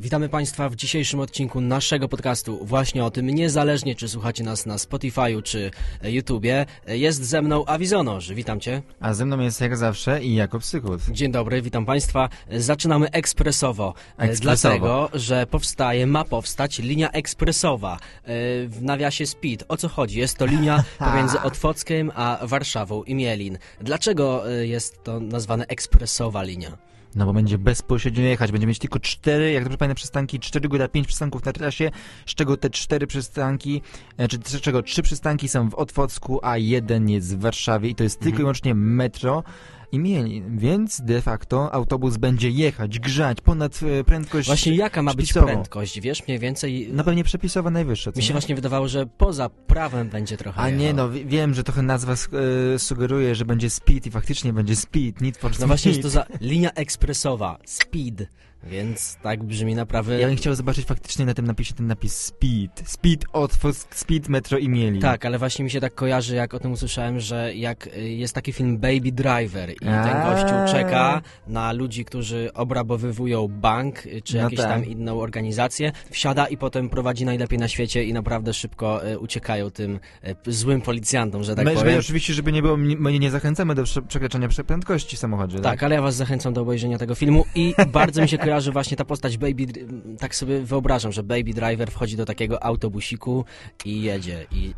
Witamy Państwa w dzisiejszym odcinku naszego podcastu właśnie o tym, niezależnie czy słuchacie nas na Spotify'u czy YouTubie. Jest ze mną Awizonosz, witam Cię. A ze mną jest jak zawsze i Jakub Sykut. Dzień dobry, witam Państwa. Zaczynamy ekspresowo. Dlatego, że ma powstać linia ekspresowa w nawiasie Speed. O co chodzi? Jest to linia pomiędzy Otwockiem a Warszawą i Mielin. Dlaczego jest to nazwane ekspresowa linia? No bo będzie bezpośrednio jechać, będzie mieć tylko 4, jak dobrze pamiętam, przystanki, 4,5 przystanków na trasie, z czego te 4 przystanki, z czego 3 przystanki są w Otwocku, a 1 jest w Warszawie i to jest tylko i wyłącznie metro i Mielin, więc de facto autobus będzie jechać, grzać ponad prędkość. Właśnie jaka ma być prędkość, wiesz, mniej więcej? No pewnie przepisowa najwyższa. Mi się właśnie wydawało, że poza prawem będzie trochę jechał. A nie, no wiem, że trochę nazwa sugeruje, że będzie speed i faktycznie będzie speed, Need for Speed. No właśnie jest to za linia ekspresowa, speed. Więc tak brzmi naprawdę. Ja bym chciał zobaczyć faktycznie na tym napisie ten napis Speed. Speed, Otwock, Speed, Metro i Mielin. Tak, ale właśnie mi się tak kojarzy, jak o tym usłyszałem, że jak jest taki film Baby Driver i ten gościu czeka na ludzi, którzy obrabowywują bank czy jakieś tam inną organizację, wsiada i potem prowadzi najlepiej na świecie i naprawdę szybko uciekają tym złym policjantom, że tak powiem. My oczywiście, żeby nie było, my nie zachęcamy do przekraczania prędkości w samochodzie. Tak, ale ja was zachęcam do obejrzenia tego filmu i bardzo mi się kojarzy, że właśnie ta postać Baby, tak sobie wyobrażam, że Baby Driver wchodzi do takiego autobusiku i jedzie i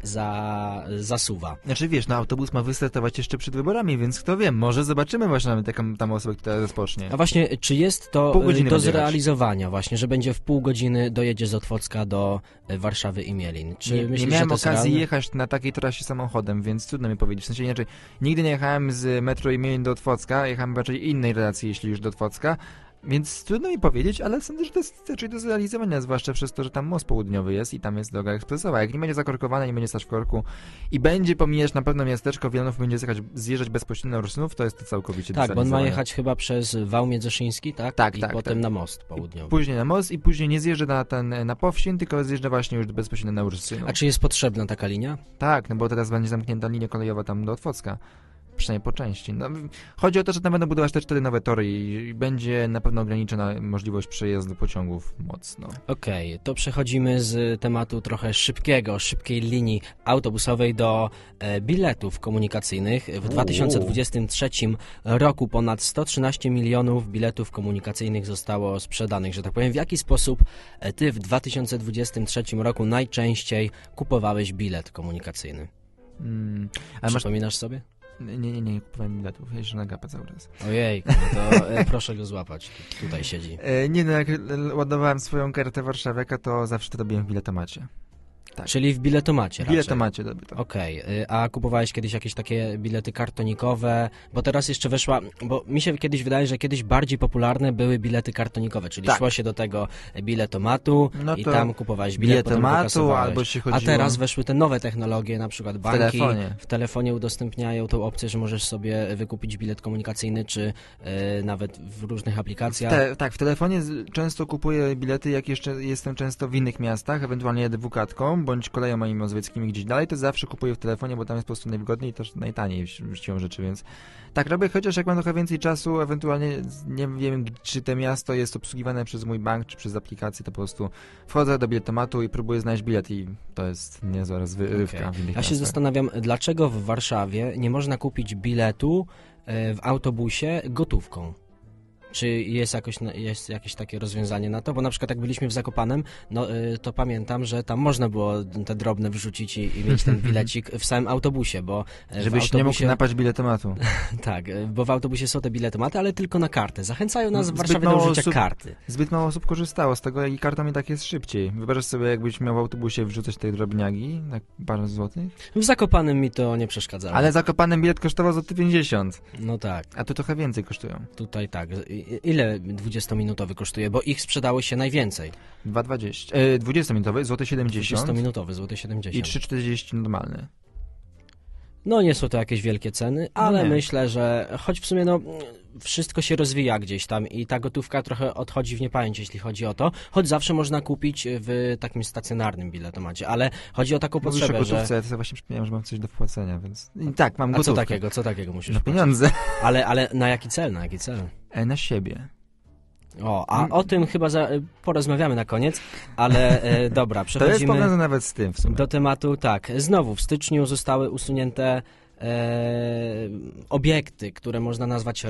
zasuwa. Znaczy wiesz, no autobus ma wystartować jeszcze przed wyborami, więc kto wie, może zobaczymy właśnie nawet taką tam osobę, która rozpocznie. A właśnie, czy jest to do zrealizowania właśnie, że będzie w pół godziny dojedzie z Otwocka do Warszawy i Mielin? Czy nie miałem okazji jechać na takiej trasie samochodem, więc trudno mi powiedzieć. W sensie inaczej, nigdy nie jechałem z metro i Mielin do Otwocka, jechałem raczej innej relacji, jeśli już do Otwocka. Więc trudno mi powiedzieć, ale sądzę, że to jest raczej do zrealizowania, zwłaszcza przez to, że tam most południowy jest i tam jest droga ekspresowa. Jak nie będzie zakorkowana, nie będzie stać w korku i będzie pomijać na pewno miasteczko Wielonów, będzie zjeżdżać bezpośrednio Ursynów, to jest to całkowicie do zrealizowania. Tak, bo on ma jechać chyba przez Wał Miedzeszyński, tak? Tak. Potem na most południowy. I później na most i później nie zjeżdża na Powsin, tylko zjeżdża właśnie już bezpośrednio na Ursynów. A czy jest potrzebna taka linia? Tak, no bo teraz będzie zamknięta linia kolejowa tam do Otwocka. Przynajmniej po części. No, chodzi o to, że tam będą budować te 4 nowe tory i będzie na pewno ograniczona możliwość przejazdu pociągów mocno. Okej, to przechodzimy z tematu trochę szybkiej linii autobusowej do biletów komunikacyjnych. W 2023 roku ponad 113 milionów biletów komunikacyjnych zostało sprzedanych, że tak powiem. W jaki sposób ty w 2023 roku najczęściej kupowałeś bilet komunikacyjny? Przypominasz sobie? Nie kupowałem biletów, jeżdżę na gapę cały czas. Ojej, to proszę go złapać, tutaj siedzi. Jak ładowałem swoją kartę warszawiaka, to zawsze to robiłem w biletomacie. Tak. Czyli w biletomacie raczej? W biletomacie robię to. Okej, a kupowałeś kiedyś jakieś takie bilety kartonikowe? Bo teraz jeszcze weszła, bo mi się kiedyś wydaje, że kiedyś bardziej popularne były bilety kartonikowe, czyli szło się do tego biletomatu i tam kupowałeś bilet, biletomatu, albo się chodziło... A teraz weszły te nowe technologie, na przykład banki w telefonie udostępniają tą opcję, że możesz sobie wykupić bilet komunikacyjny, czy nawet w różnych aplikacjach. W telefonie często kupuję bilety, jak jeszcze jestem często w innych miastach, ewentualnie jadę dwukatką, bądź koleją mazowieckim gdzieś dalej, to zawsze kupuję w telefonie, bo tam jest po prostu najwygodniej i też najtaniej siłą rzeczy, więc tak robię, chociaż jak mam trochę więcej czasu, ewentualnie nie wiem, czy to miasto jest obsługiwane przez mój bank, czy przez aplikację, to po prostu wchodzę do biletomatu i próbuję znaleźć bilet i to jest niezła rozrywka. Okay. Ja się zastanawiam, dlaczego w Warszawie nie można kupić biletu w autobusie gotówką? Czy jest jakieś takie rozwiązanie na to? Bo na przykład jak byliśmy w Zakopanem, to pamiętam, że tam można było te drobne wrzucić i mieć ten bilecik w samym autobusie, bo... Żebyś nie mógł napaść biletomatu. Tak, bo w autobusie są te biletomaty, ale tylko na kartę. Zachęcają nas w Warszawie do użycia karty. Zbyt mało osób korzystało z tego i kartą i tak jest szybciej. Wyobraź sobie, jakbyś miał w autobusie wrzucać te drobniaki na parę złotych? W Zakopanem mi to nie przeszkadzało. Ale Zakopanem bilet kosztował za 50. No tak. A tu trochę więcej kosztują. Tutaj tak. Ile 20-minutowy kosztuje? Bo ich sprzedało się najwięcej. 20-minutowy, złote 70. 20-minutowy, złote 70. I 3,40 normalny. No nie są to jakieś wielkie ceny, ale myślę, że choć w sumie wszystko się rozwija gdzieś tam i ta gotówka trochę odchodzi w niepamięć, jeśli chodzi o to, choć zawsze można kupić w takim stacjonarnym biletomacie, ale chodzi o taką potrzebę, że... Ja to właśnie przypomniałem, że mam coś do wpłacenia, więc... I tak, mam gotówkę. A co takiego musisz wpłacić? Pieniądze. Ale na jaki cel? Na siebie. O, a o tym chyba porozmawiamy na koniec, ale dobra, przechodzimy... To jest powiązane nawet z tym w sumie. Do tematu, tak. Znowu w styczniu zostały usunięte obiekty, które można nazwać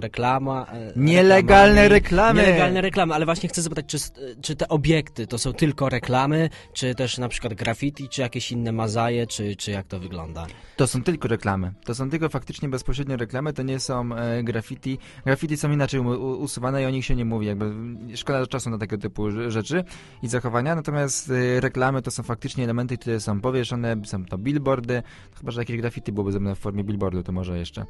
Nielegalne reklamy! Nielegalne reklamy, ale właśnie chcę zapytać, czy te obiekty to są tylko reklamy, czy też na przykład graffiti, czy jakieś inne mazaje, czy jak to wygląda? To są tylko reklamy. To są tylko faktycznie bezpośrednio reklamy, to nie są graffiti. Graffiti są inaczej usuwane i o nich się nie mówi. Jakby szkoda czasu na tego typu rzeczy i zachowania, natomiast reklamy to są faktycznie elementy, które są powieszone, są to billboardy, chyba że jakieś graffiti byłoby ze mną w formie billboardu, to może jeszcze.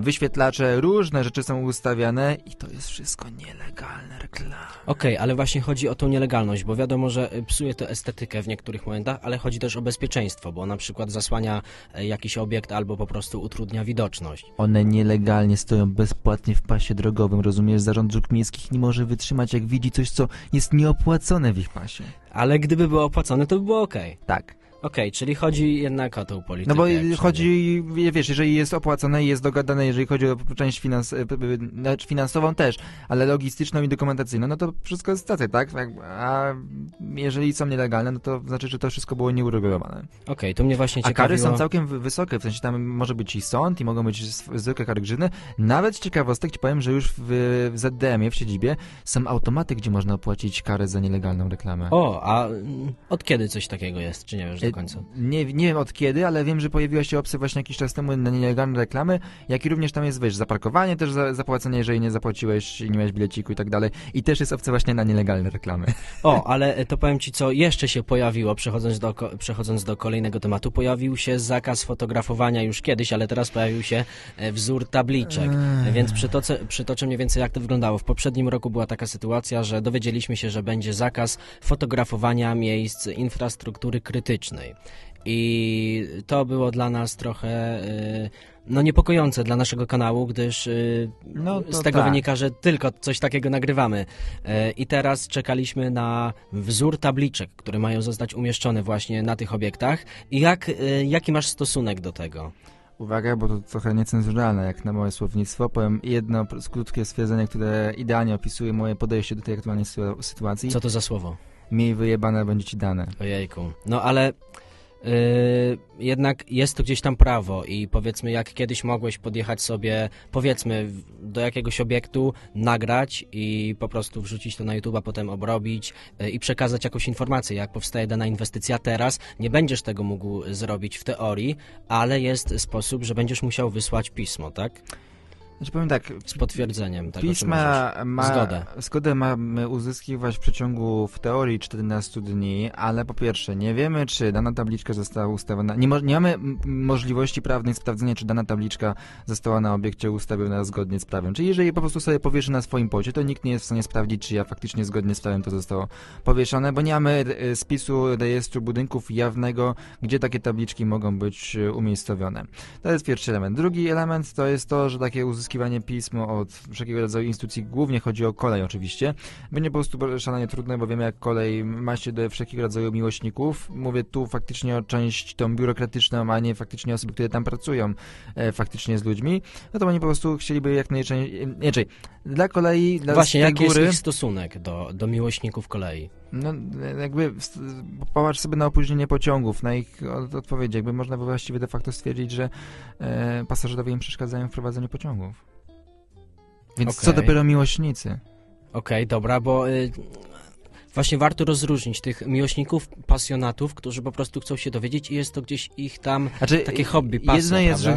Wyświetlacze, różne rzeczy są ustawiane i to jest wszystko nielegalne reklamy. Okej, ale właśnie chodzi o tą nielegalność, bo wiadomo, że psuje to estetykę w niektórych momentach, ale chodzi też o bezpieczeństwo, bo na przykład zasłania jakiś obiekt albo po prostu utrudnia widoczność. One nielegalnie stoją bezpłatnie w pasie drogowym, rozumiesz? Zarząd Dróg Miejskich nie może wytrzymać, jak widzi coś, co jest nieopłacone w ich pasie. Ale gdyby było opłacone, to by było okej. Tak. Okej, czyli chodzi jednak o tą politykę. No bo chodzi, wiesz, jeżeli jest opłacone i jest dogadane, jeżeli chodzi o część finansową też, ale logistyczną i dokumentacyjną, no to wszystko jest stacja, tak? A jeżeli są nielegalne, no to znaczy, że to wszystko było nieuregulowane. Okej, to mnie właśnie ciekawiło. A kary są całkiem wysokie, w sensie tam może być i sąd, i mogą być zwykłe kary grzywny. Nawet z ciekawostek ci powiem, że już w ZDM-ie, w siedzibie, są automaty, gdzie można opłacić karę za nielegalną reklamę. O, a od kiedy coś takiego jest, czy nie wiem, że... Nie wiem od kiedy, ale wiem, że pojawiła się opcja właśnie jakiś czas temu na nielegalne reklamy, jak i również tam jest, wiesz, zaparkowanie też zapłacenie, jeżeli nie zapłaciłeś, nie miałeś bileciku i tak dalej. I też jest opcja właśnie na nielegalne reklamy. O, ale to powiem ci, co jeszcze się pojawiło, przechodząc do kolejnego tematu, pojawił się zakaz fotografowania już kiedyś, ale teraz pojawił się wzór tabliczek. Więc przytoczę mniej więcej, jak to wyglądało. W poprzednim roku była taka sytuacja, że dowiedzieliśmy się, że będzie zakaz fotografowania miejsc infrastruktury krytycznej. I to było dla nas trochę niepokojące dla naszego kanału, gdyż z tego wynika, że tylko coś takiego nagrywamy. I teraz czekaliśmy na wzór tabliczek, które mają zostać umieszczone właśnie na tych obiektach. I jaki masz stosunek do tego? Uwaga, bo to trochę niecenzuralne, jak na moje słownictwo. Powiem jedno krótkie stwierdzenie, które idealnie opisuje moje podejście do tej aktualnej sytuacji. Co to za słowo? Miej wyjebane, będzie ci dane. Ojejku. No ale jednak jest to gdzieś tam prawo i powiedzmy, jak kiedyś mogłeś podjechać sobie, powiedzmy, do jakiegoś obiektu, nagrać i po prostu wrzucić to na YouTube, a potem obrobić i przekazać jakąś informację, jak powstaje dana inwestycja. Teraz nie będziesz tego mógł zrobić w teorii, ale jest sposób, że będziesz musiał wysłać pismo, tak? Znaczy powiem tak, z potwierdzeniem tego, pisma zgodę mamy uzyskiwać w przeciągu w teorii 14 dni, ale po pierwsze nie wiemy, czy dana tabliczka została ustawiona, nie mamy możliwości prawnej sprawdzenia, czy dana tabliczka została na obiekcie ustawiona zgodnie z prawem. Czyli jeżeli po prostu sobie powieszę na swoim pocie, to nikt nie jest w stanie sprawdzić, czy ja faktycznie zgodnie z prawem to zostało powieszone, bo nie mamy spisu rejestru budynków jawnego, gdzie takie tabliczki mogą być umiejscowione. To jest pierwszy element. Drugi element to jest to, że takie uzyskiwanie pism od wszelkiego rodzaju instytucji, głównie chodzi o kolej oczywiście, będzie po prostu szalenie trudne, bo wiemy, jak kolej ma się do wszelkiego rodzaju miłośników. Mówię tu faktycznie o część tą biurokratyczną, a nie faktycznie osoby, które tam pracują faktycznie z ludźmi. No to oni po prostu chcieliby jak najczęściej. Dla kolei, dla właśnie, jaki jest ich stosunek do miłośników kolei? No jakby popatrz sobie na opóźnienie pociągów, na ich odpowiedzi. Jakby można właściwie de facto stwierdzić, że pasażerowie im przeszkadzają w prowadzeniu pociągów. Więc co dopiero miłośnicy? Okej, dobra, bo... Właśnie warto rozróżnić tych miłośników, pasjonatów, którzy po prostu chcą się dowiedzieć i jest to gdzieś ich tam takie hobby, pasja. Jedno jest, że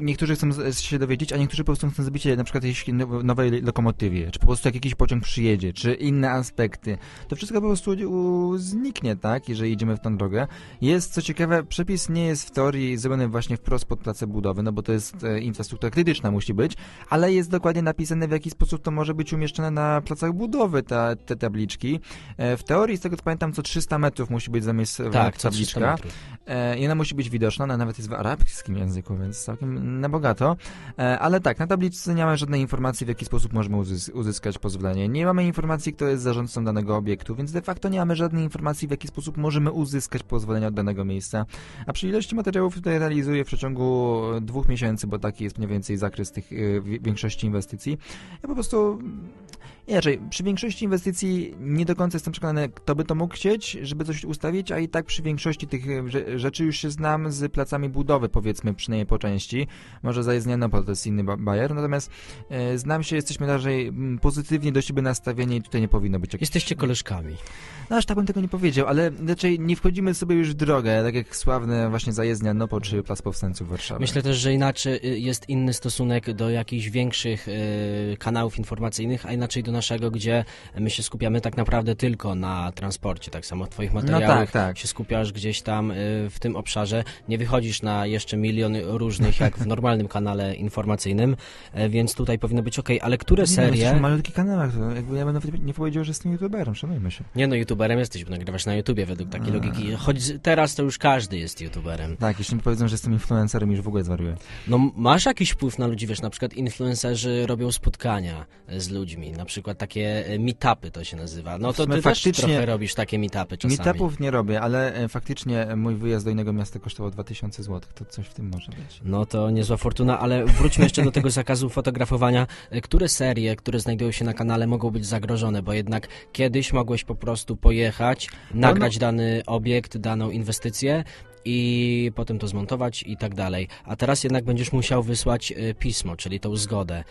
niektórzy chcą się dowiedzieć, a niektórzy po prostu chcą zrobić na przykład jakiejś nowej lokomotywie, czy po prostu jak jakiś pociąg przyjedzie, czy inne aspekty. To wszystko po prostu zniknie, tak, jeżeli idziemy w tą drogę. Jest, co ciekawe, przepis nie jest w teorii zrobiony właśnie wprost pod pracę budowy, no bo to jest infrastruktura krytyczna musi być, ale jest dokładnie napisane, w jaki sposób to może być umieszczone na placach budowy te tabliczki. W teorii, z tego co pamiętam, co 300 metrów musi być zamieszczona tabliczka. I ona musi być widoczna, ona nawet jest w arabskim języku, więc całkiem na bogato. Ale tak, na tablicy nie mamy żadnej informacji, w jaki sposób możemy uzyskać pozwolenie. Nie mamy informacji, kto jest zarządcą danego obiektu, więc de facto nie mamy żadnej informacji, w jaki sposób możemy uzyskać pozwolenie od danego miejsca. A przy ilości materiałów tutaj realizuję w przeciągu 2 miesięcy, bo taki jest mniej więcej zakres tych większości inwestycji. Ja po prostu... Inaczej, przy większości inwestycji nie do końca jestem przekonany, kto by to mógł chcieć, żeby coś ustawić, a i tak przy większości tych rzeczy już się znam z placami budowy, powiedzmy, przynajmniej po części. Może zajezdnia Nopol to jest inny bajer, natomiast znam się, jesteśmy raczej pozytywnie do siebie nastawieni i tutaj nie powinno być... Jesteście koleżkami. No aż tak bym tego nie powiedział, ale raczej nie wchodzimy sobie już w drogę, tak jak sławne właśnie zajezdnia Nopol czy Plac Powstańców Warszawy. Myślę też, że inaczej jest inny stosunek do jakichś większych kanałów informacyjnych, a inaczej do naszego, gdzie my się skupiamy tak naprawdę tylko na transporcie. Tak samo w twoich materiałach się skupiasz gdzieś tam w tym obszarze. Nie wychodzisz na jeszcze milion różnych, jak w normalnym kanale informacyjnym, więc tutaj powinno być okej. Ale które serie... No, w malutkich kanałach. Jakby ja bym nawet nie powiedział, że jestem youtuberem. Szanujmy się. Nie no, youtuberem jesteś, bo nagrywasz na YouTubie według takiej logiki. Choć teraz to już każdy jest youtuberem. Tak, jeśli mi powiedzą, że jestem influencerem, już w ogóle zwariuję. No masz jakiś wpływ na ludzi, wiesz, na przykład influencerzy robią spotkania z ludźmi, na przykład takie meetupy to się nazywa. No to ty faktycznie też trochę robisz takie meetupy czasami. Meetupów nie robię, ale faktycznie mój wyjazd do innego miasta kosztował 2000 zł, to coś w tym może być. No to niezła fortuna, ale wróćmy jeszcze do tego zakazu fotografowania. Które serie, które znajdują się na kanale, mogą być zagrożone, bo jednak kiedyś mogłeś po prostu pojechać, nagrać dany obiekt, daną inwestycję i potem to zmontować i tak dalej. A teraz jednak będziesz musiał wysłać pismo, czyli tą zgodę.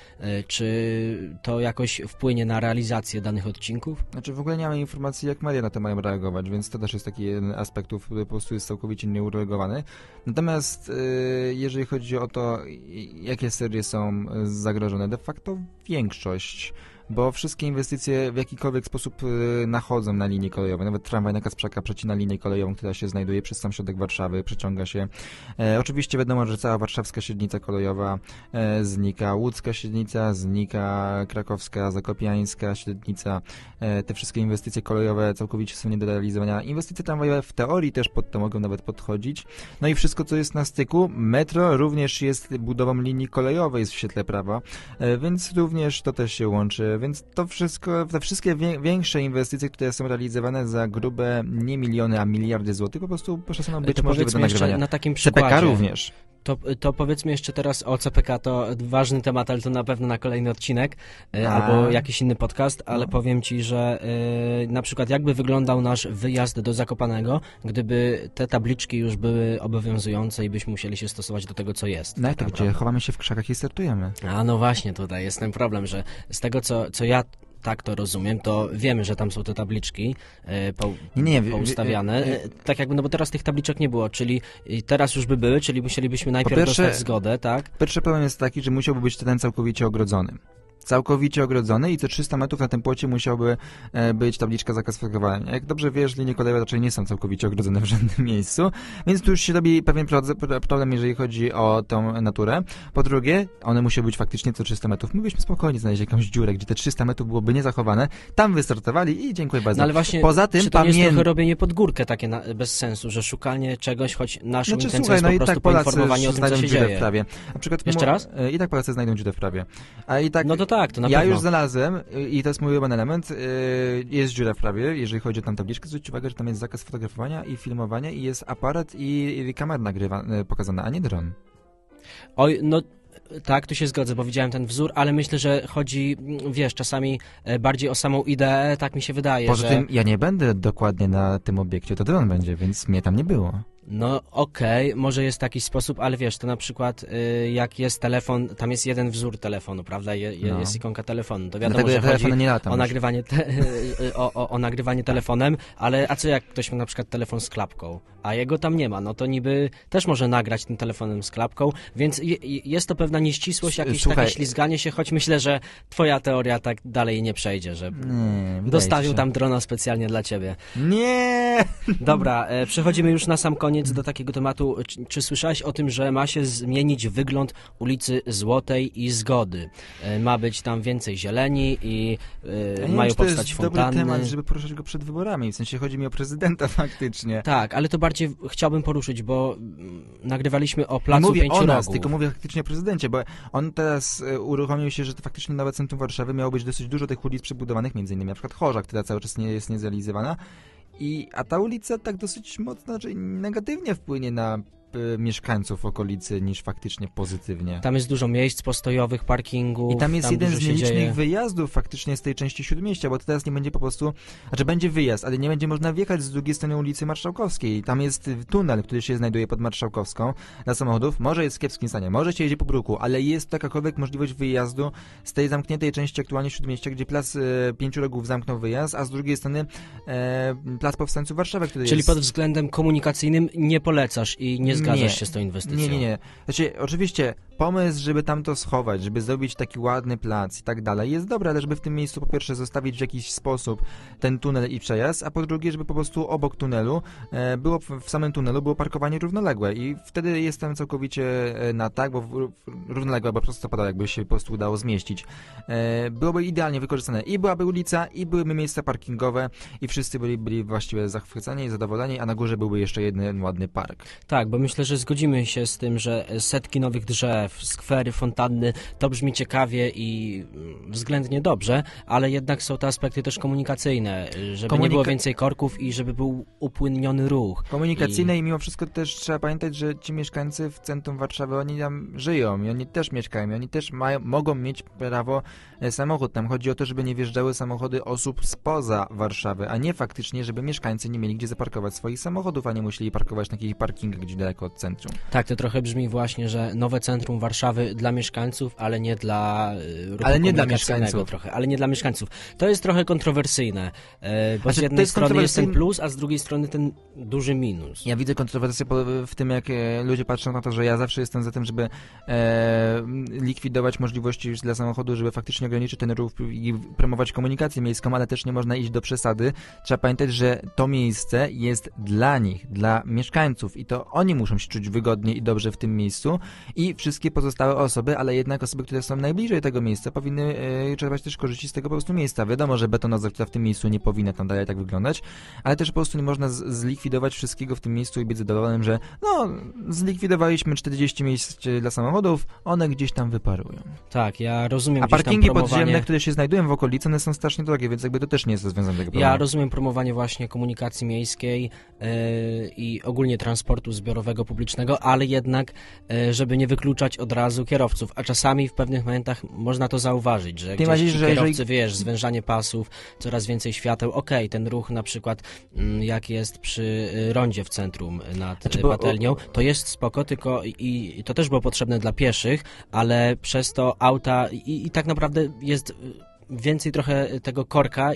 Czy to jakoś wpłynie na realizację danych odcinków? Znaczy w ogóle nie mamy informacji, jak media na to mają reagować, więc to też jest taki jeden aspektów, który po prostu jest całkowicie nieuregulowany. Natomiast jeżeli chodzi o to, jakie serie są zagrożone, de facto większość, bo wszystkie inwestycje w jakikolwiek sposób nachodzą na linie kolejowe. Nawet tramwaj na Kasprzaka przecina linię kolejową, która się znajduje przez sam środek Warszawy, przeciąga się. Oczywiście wiadomo, że cała warszawska średnica kolejowa znika, łódzka średnica znika, krakowska, zakopiańska średnica. Te wszystkie inwestycje kolejowe całkowicie są nie do realizowania. Inwestycje tramwajowe w teorii też pod to mogą nawet podchodzić. No i wszystko, co jest na styku. Metro również jest budową linii kolejowej, jest w świetle prawa, więc również to też się łączy. Więc to wszystko, te wszystkie większe inwestycje, które są realizowane za grube nie miliony, a miliardy złotych, po prostu poszło być możliwe do nagrywania. Na takim przykładzie. CPK również. To powiedzmy jeszcze teraz o CPK, to ważny temat, ale to na pewno na kolejny odcinek albo jakiś inny podcast, ale powiem Ci, że na przykład jakby wyglądał nasz wyjazd do Zakopanego, gdyby te tabliczki już były obowiązujące i byśmy musieli się stosować do tego, co jest. No tak, gdzie chowamy się w krzakach i startujemy. A no właśnie, tutaj jest ten problem, że z tego, co ja... tak to rozumiem, to wiemy, że tam są te tabliczki poustawiane. Tak jakby, no bo teraz tych tabliczek nie było, czyli teraz już by były, czyli musielibyśmy najpierw dostać zgodę, tak? Pierwszy problem jest taki, że musiałby być ten całkowicie ogrodzony. Całkowicie ogrodzony i co 300 metrów na tym płocie musiałby być tabliczka zakaz parkowania. Jak dobrze wiesz, linie kolejowe raczej nie są całkowicie ogrodzone w żadnym miejscu, więc tu już się robi pewien problem, jeżeli chodzi o tą naturę. Po drugie, one musiały być faktycznie co 300 metrów. My byśmy spokojnie znaleźli jakąś dziurę, gdzie te 300 metrów byłoby niezachowane, tam wystartowali i dziękuję bardzo. No ale właśnie, poza tym, jest trochę robienie pod górkę takie bez sensu, że szukanie czegoś, choć naszą intencją jest po prostu poinformowanie o tym, co się dzieje. Na przykład, jeszcze raz? I tak Polacy znajdą dziurę w prawie. A i tak... No to tak, to na pewno. Ja już znalazłem, i to jest mój ulubiony element, jest dziura w prawie, jeżeli chodzi o tam tabliczkę, zwróćcie uwagę, że tam jest zakaz fotografowania i filmowania i jest aparat i kamera pokazana, a nie dron. Oj, no... Tak, tu się zgodzę, bo widziałem ten wzór, ale myślę, że chodzi, wiesz, czasami bardziej o samą ideę, tak mi się wydaje. Poza tym ja nie będę dokładnie na tym obiekcie, to dron będzie, więc mnie tam nie było. No okej, może jest taki sposób, ale wiesz, to na przykład jak jest telefon, tam jest jeden wzór telefonu, prawda, jest ikonka telefonu, to wiadomo, że chodzi o nagrywanie telefonem, ale a co jak ktoś ma na przykład telefon z klapką, a jego tam nie ma, no to niby też może nagrać tym telefonem z klapką, więc jest to pewna nieścisłość, jakieś takie ślizganie się, choć myślę, że twoja teoria tak dalej nie przejdzie, że dostawił tam drona specjalnie dla ciebie. Nie! Dobra, przechodzimy już na sam koniec do takiego tematu. Czy słyszałeś o tym, że ma się zmienić wygląd ulicy Złotej i Zgody? Ma być tam więcej zieleni i mają powstać fontanny. To jest dobry temat, żeby poruszać go przed wyborami. W sensie chodzi mi o prezydenta faktycznie. Tak, ale to bardziej chciałbym poruszyć, bo nagrywaliśmy o Placu Pięciu Rogów. Mówię o nas, tylko mówię faktycznie o prezydencie, bo on teraz uruchomił się, że to faktycznie nowe centrum Warszawy miało być dosyć dużo tych ulic przebudowanych, między innymi na przykład Chorza, która cały czas nie jest niezrealizowana, a ta ulica tak dosyć mocno, znaczy negatywnie wpłynie na mieszkańców okolicy niż faktycznie pozytywnie. Tam jest dużo miejsc postojowych, parkingów. I tam jest tam jeden z nielicznych wyjazdów faktycznie z tej części Śródmieścia, bo teraz nie będzie po prostu, znaczy będzie wyjazd, ale nie będzie można wjechać z drugiej strony ulicy Marszałkowskiej. Tam jest tunel, który się znajduje pod Marszałkowską dla samochodów. Może jest w kiepskim stanie, może się jeździ po bruku, ale jest to jakakolwiek możliwość wyjazdu z tej zamkniętej części aktualnie Śródmieścia, gdzie Plac Pięciu Rogów zamknął wyjazd, a z drugiej strony Plac Powstańców Warszawy, który czyli jest... pod względem komunikacyjnym nie polecasz i nie zgadzasz się z tą inwestycją. Nie. Znaczy, oczywiście pomysł, żeby tam to schować, żeby zrobić taki ładny plac i tak dalej jest dobry, ale żeby w tym miejscu po pierwsze zostawić w jakiś sposób ten tunel i przejazd, a po drugie, żeby po prostu obok tunelu było, w samym tunelu było parkowanie równoległe i wtedy jestem całkowicie na tak, bo równoległe, bo prostopadale jakby się po prostu udało zmieścić. Byłoby idealnie wykorzystane i byłaby ulica, i byłyby miejsca parkingowe i wszyscy byli właściwie zachwyceni i zadowoleni, a na górze byłby jeszcze jeden ładny park. Tak, bo myślę, że zgodzimy się z tym, że setki nowych drzew, skwery, fontanny, to brzmi ciekawie i względnie dobrze, ale jednak są te aspekty też komunikacyjne, żeby nie było więcej korków i żeby był upłynniony ruch. Komunikacyjne i mimo wszystko też trzeba pamiętać, że ci mieszkańcy w centrum Warszawy, oni tam żyją i oni też mieszkają i oni też mogą mieć prawo samochód. Tam chodzi o to, żeby nie wjeżdżały samochody osób spoza Warszawy, a nie faktycznie, żeby mieszkańcy nie mieli gdzie zaparkować swoich samochodów, a nie musieli parkować na jakichś parkingach gdzieś daleko od centrum. Tak, to trochę brzmi właśnie, że nowe centrum Warszawy dla mieszkańców, ale nie dla ruchu komunikacyjnego trochę, ale nie dla mieszkańców. To jest trochę kontrowersyjne, bo z jednej strony jest ten plus, a z drugiej strony ten duży minus. Ja widzę kontrowersję w tym, jak ludzie patrzą na to, że ja zawsze jestem za tym, żeby likwidować możliwości już dla samochodu, żeby faktycznie ograniczyć ten ruch i promować komunikację miejską, ale też nie można iść do przesady. Trzeba pamiętać, że to miejsce jest dla nich, dla mieszkańców i to oni muszą się czuć wygodnie i dobrze w tym miejscu i wszystkie pozostałe osoby, ale jednak osoby, które są najbliżej tego miejsca, powinny czerpać też korzyści z tego po prostu miejsca. Wiadomo, że betona w tym miejscu nie powinna tam dalej tak wyglądać, ale też po prostu nie można zlikwidować wszystkiego w tym miejscu i być zadowolonym, że no, zlikwidowaliśmy 40 miejsc dla samochodów, one gdzieś tam wyparują. Tak, ja rozumiem. A parkingi podziemne, które się znajdują w okolicy, one są strasznie drogie, więc jakby to też nie jest rozwiązane tego problemu. Ja rozumiem promowanie właśnie komunikacji miejskiej i ogólnie transportu zbiorowego, publicznego, ale jednak, żeby nie wykluczać od razu kierowców, a czasami w pewnych momentach można to zauważyć, że gdzieś kierowcy, wiesz, zwężanie pasów, coraz więcej świateł, okej, ten ruch na przykład jak jest przy rondzie w centrum nad Patelnią, to jest spoko, tylko i to też było potrzebne dla pieszych, ale przez to auta i tak naprawdę jest... więcej trochę tego korka.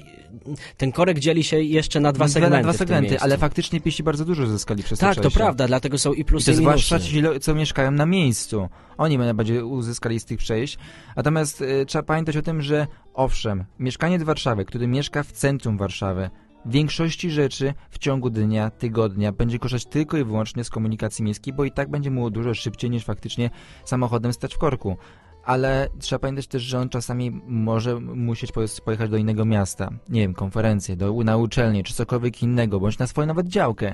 Ten korek dzieli się jeszcze na dwa segmenty, ale faktycznie piesi bardzo dużo zyskali przez to. Tak, to prawda, dlatego są i plusy, i minusy. Zwłaszcza ci, co mieszkają na miejscu. Oni najbardziej uzyskali z tych przejść. Natomiast trzeba pamiętać o tym, że owszem, mieszkaniec Warszawy, który mieszka w centrum Warszawy, w większości rzeczy w ciągu dnia, tygodnia będzie korzystać tylko i wyłącznie z komunikacji miejskiej, bo i tak będzie mu dużo szybciej niż faktycznie samochodem stać w korku. Ale trzeba pamiętać też, że on czasami może musieć pojechać do innego miasta. Nie wiem, konferencję, na uczelnię, czy cokolwiek innego, bądź na swoją nawet działkę.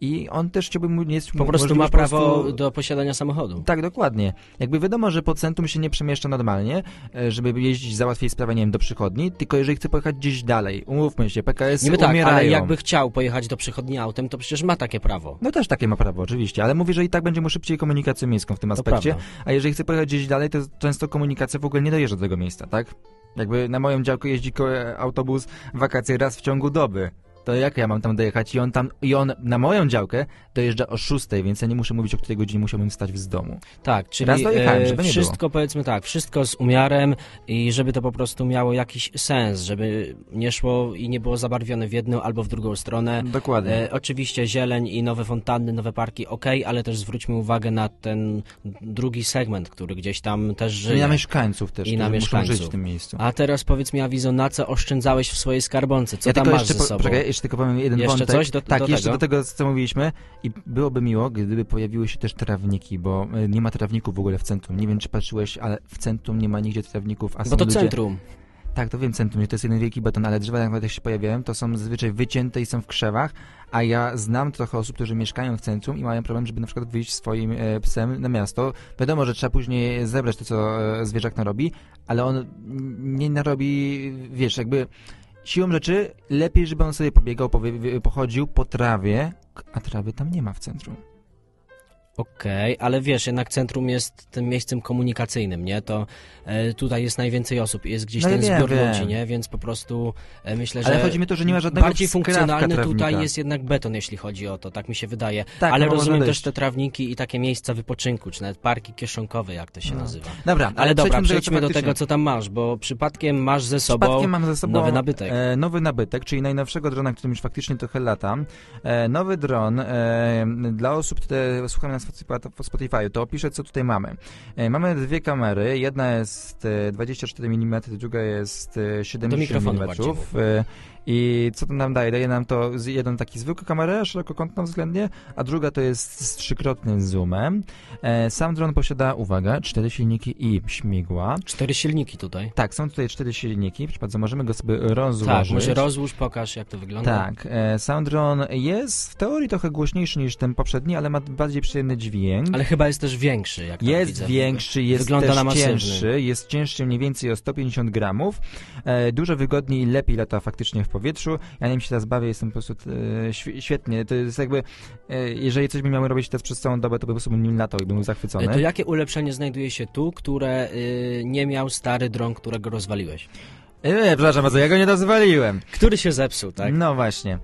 I on też chciałby mieć... Po prostu ma prawo do posiadania samochodu. Tak, dokładnie. Jakby wiadomo, że po centrum się nie przemieszcza normalnie, żeby jeździć, załatwić sprawę, nie wiem, do przychodni, tylko jeżeli chce pojechać gdzieś dalej, umówmy się, PKS umierają. Tak, ale jakby chciał pojechać do przychodni autem, to przecież ma takie prawo. No też takie ma prawo, oczywiście, ale mówię, że i tak będzie mu szybciej komunikację miejską w tym aspekcie, a jeżeli chce pojechać gdzieś dalej, to często komunikacja w ogóle nie dojeżdża do tego miejsca, tak? Jakby na moją działkę jeździ autobus w wakacje raz w ciągu doby. To jak ja mam tam dojechać? I on na moją działkę dojeżdża o 6:00, więc ja nie muszę mówić, o której godzinie musiałbym wstać z domu. Tak, czyli raz dojechałem, żeby nie wszystko było. Powiedzmy tak, wszystko z umiarem i żeby to po prostu miało jakiś sens, żeby nie szło i nie było zabarwione w jedną albo w drugą stronę. Dokładnie. Oczywiście zieleń i nowe fontanny, nowe parki, ale też zwróćmy uwagę na ten drugi segment, który gdzieś tam też żyje. I na mieszkańców też, którzy muszą żyć w tym miejscu. A teraz powiedz mi, Awizo, na co oszczędzałeś w swojej skarbonce? Co tam masz ze sobą? Tylko powiem jeden wątek. Jeszcze coś do tego, co mówiliśmy. I byłoby miło, gdyby pojawiły się też trawniki, bo nie ma trawników w ogóle w centrum. Nie wiem, czy patrzyłeś, ale w centrum nie ma nigdzie trawników. A bo to ludzie... centrum. Tak, to wiem, centrum, że to jest jeden wielki beton, ale drzewa, jak się pojawiają, to są zazwyczaj wycięte i są w krzewach, a ja znam trochę osób, którzy mieszkają w centrum i mają problem, żeby na przykład wyjść swoim psem na miasto. Wiadomo, że trzeba później zebrać to, co zwierzak narobi, ale on nie narobi, wiesz, jakby... Siłą rzeczy lepiej, żeby on sobie pobiegał, pochodził po trawie, a trawy tam nie ma w centrum. Okej, ale wiesz, jednak centrum jest tym miejscem komunikacyjnym, nie? To tutaj jest najwięcej osób, jest gdzieś no ten zbiór ludzi, nie? Więc po prostu myślę, że... Ale chodzi mi o to, że nie ma żadnego bardziej funkcjonalny tutaj jest jednak beton, jeśli chodzi o to, tak mi się wydaje. Tak, ale rozumiem też te trawniki i takie miejsca wypoczynku, czy nawet parki kieszonkowe, jak to się nazywa. Dobra, ale dobra, przejdźmy do tego, co tam masz, bo przypadkiem masz ze sobą, nowy nabytek. Nowy nabytek, czyli najnowszego drona, którym już faktycznie trochę lata. Nowy dron dla osób, które słuchają nas w Spotify, to opiszę, co tutaj mamy. Mamy dwie kamery, jedna jest 24 mm, druga jest 70 mm. I co to nam daje? Daje nam to jeden taki zwykły kamerę, szerokokątną względnie, a druga to jest z trzykrotnym zoomem. Sam dron posiada, uwaga, 4 silniki i śmigła. 4 silniki tutaj? Tak, są tutaj 4 silniki, przypadku możemy go sobie rozłożyć. Tak, może rozłóż, pokaż jak to wygląda. Tak, sam dron jest w teorii trochę głośniejszy niż ten poprzedni, ale ma bardziej przyjemny dźwięk. Ale chyba jest też większy, jak tam widzę. Jest większy, jest też cięższy, jest cięższy mniej więcej o 150 gramów. Dużo wygodniej i lepiej lata faktycznie w powietrzu. Ja nim się teraz bawię, jestem po prostu świetnie. To jest jakby, jeżeli coś by miałem robić teraz przez całą dobę, to po prostu bym nim latał i bym był zachwycony. To jakie ulepszenie znajduje się tu, które nie miał stary dron, którego rozwaliłeś? Nie, przepraszam bardzo, ja go nie rozwaliłem. Który się zepsuł, tak? No właśnie.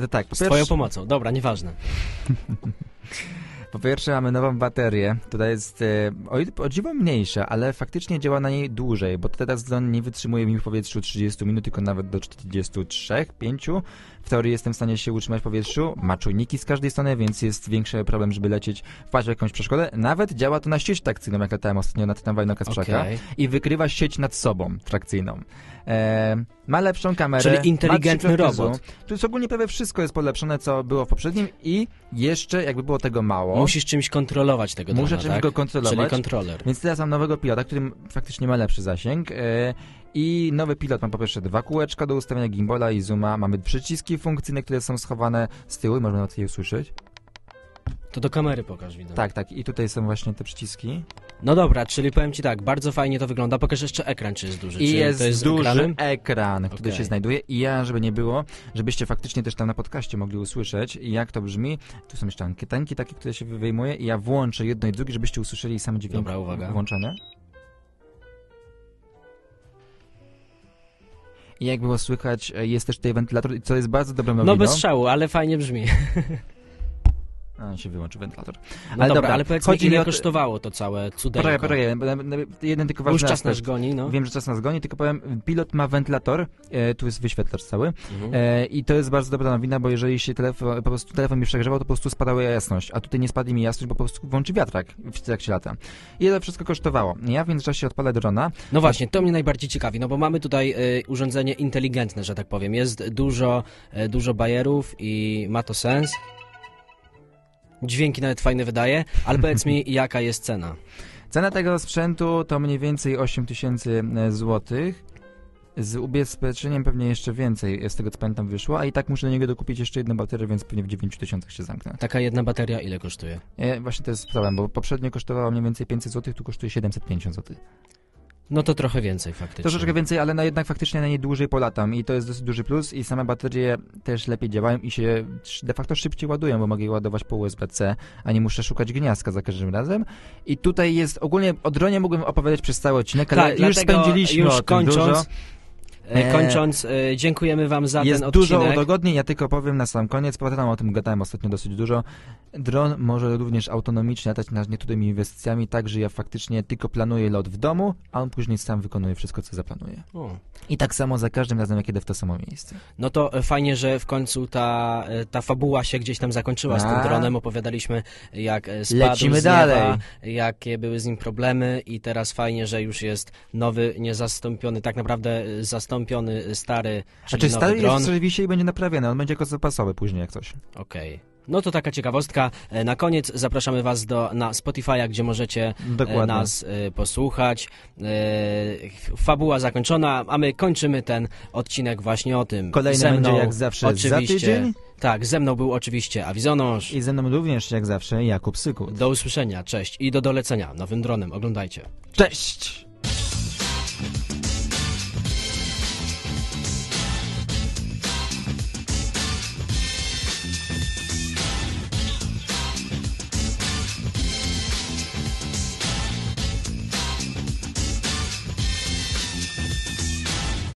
To tak, z twoją pomocą, dobra, nieważne. Po pierwsze mamy nową baterię, która jest o dziwo mniejsza, ale faktycznie działa na niej dłużej, bo teraz dron nie wytrzymuje mi w powietrzu 30 minut, tylko nawet do 43-5. W teorii jestem w stanie się utrzymać w powietrzu, ma czujniki z każdej strony, więc jest większy problem, żeby lecieć, wpaść w jakąś przeszkodę. Nawet działa to na sieć trakcyjną, jak latałem ostatnio na tramwaj na Kasprzaka i wykrywa sieć nad sobą trakcyjną. Ma lepszą kamerę. Czyli inteligentny robot. Tu jest ogólnie prawie wszystko jest polepszone, co było w poprzednim i jeszcze jakby było tego mało. Musisz czymś kontrolować tego drona. Muszę czymś go kontrolować. Czyli kontroler. Więc teraz mam nowego pilota, który faktycznie ma lepszy zasięg. I nowy pilot ma po pierwsze dwa kółeczka do ustawienia gimbala i zooma. Mamy przyciski funkcyjne, które są schowane z tyłu i można o tym usłyszeć. To do kamery pokaż, widać. Tak, tak. I tutaj są właśnie te przyciski. No dobra, czyli powiem ci tak, bardzo fajnie to wygląda. Pokaż jeszcze ekran, czy jest duży. I jest duży ekran, który się znajduje. I ja, żeby nie było, żebyście faktycznie też tam na podcaście mogli usłyszeć, jak to brzmi. Tu są jeszcze ankietanki takie, które się wyjmuje i ja włączę jedno i drugie, żebyście usłyszeli sam dźwięk. Dobra, uwaga. Włączone. I jak było słychać, jest też tutaj wentylator, co jest bardzo dobrą nowiną. No bez szału, ale fajnie brzmi. A, się wyłączył wentylator. No ale dobra, ale powiedzmy, ile kosztowało to całe cudeńko? Jeden tylko ważny aspekt. Czas nas goni, no. Wiem, że czas nas goni, tylko powiem, pilot ma wentylator, tu jest wyświetlacz cały i to jest bardzo dobra nowina, bo jeżeli się telefon mi przegrzewał, to po prostu spadała jasność, a tutaj nie spadła mi jasność, bo po prostu włączy wiatrak, jak się lata. I to wszystko kosztowało. Ja w międzyczasie odpalę drona. No właśnie, to mnie najbardziej ciekawi, no bo mamy tutaj urządzenie inteligentne, że tak powiem. Jest dużo bajerów i ma to sens. Dźwięki nawet fajne wydaje, ale powiedz mi, jaka jest cena? Cena tego sprzętu to mniej więcej 8000 złotych. Z ubezpieczeniem pewnie jeszcze więcej, z tego co pamiętam wyszło, a i tak muszę do niego dokupić jeszcze jedną baterię, więc pewnie w 9000 się zamknę. Taka jedna bateria ile kosztuje? Właśnie to jest problem, bo poprzednio kosztowała mniej więcej 500 zł, tu kosztuje 750 zł. No to trochę więcej faktycznie. Troszeczkę więcej, ale jednak faktycznie na niej dłużej polatam i to jest dosyć duży plus i same baterie też lepiej działają i się de facto szybciej ładują, bo mogę je ładować po USB-C, a nie muszę szukać gniazdka za każdym razem. I tutaj jest, ogólnie o dronie mógłbym opowiadać przez cały odcinek, ale już spędziliśmy już o tym dużo. Kończąc, dziękujemy wam za ten odcinek. Jest dużo udogodnień, ja tylko powiem na sam koniec, potem o tym gadałem ostatnio dosyć dużo. Dron może również autonomicznie latać nad niektórymi inwestycjami, także ja faktycznie tylko planuję lot w domu, a on później sam wykonuje wszystko, co zaplanuje. I tak samo za każdym razem, jak jedę w to samo miejsce. No to fajnie, że w końcu ta fabuła się gdzieś tam zakończyła z tym dronem. Opowiadaliśmy, jak spadł z nieba, jakie były z nim problemy i teraz fajnie, że już jest nowy, niezastąpiony, tak naprawdę zastąpiony stary, czyli nowy stary dron. Jest w serwisie i będzie naprawiony, on będzie jako zapasowy później jak coś. Okej. No to taka ciekawostka. Na koniec zapraszamy was na Spotify'a, gdzie możecie nas posłuchać. Fabuła zakończona, a my kończymy ten odcinek właśnie o tym. Kolejny będzie jak zawsze oczywiście, za tydzień. Tak, ze mną był oczywiście Awizonosz. I ze mną również jak zawsze Jakub Sykut. Do usłyszenia, cześć i do dolecenia nowym dronem. Oglądajcie. Cześć!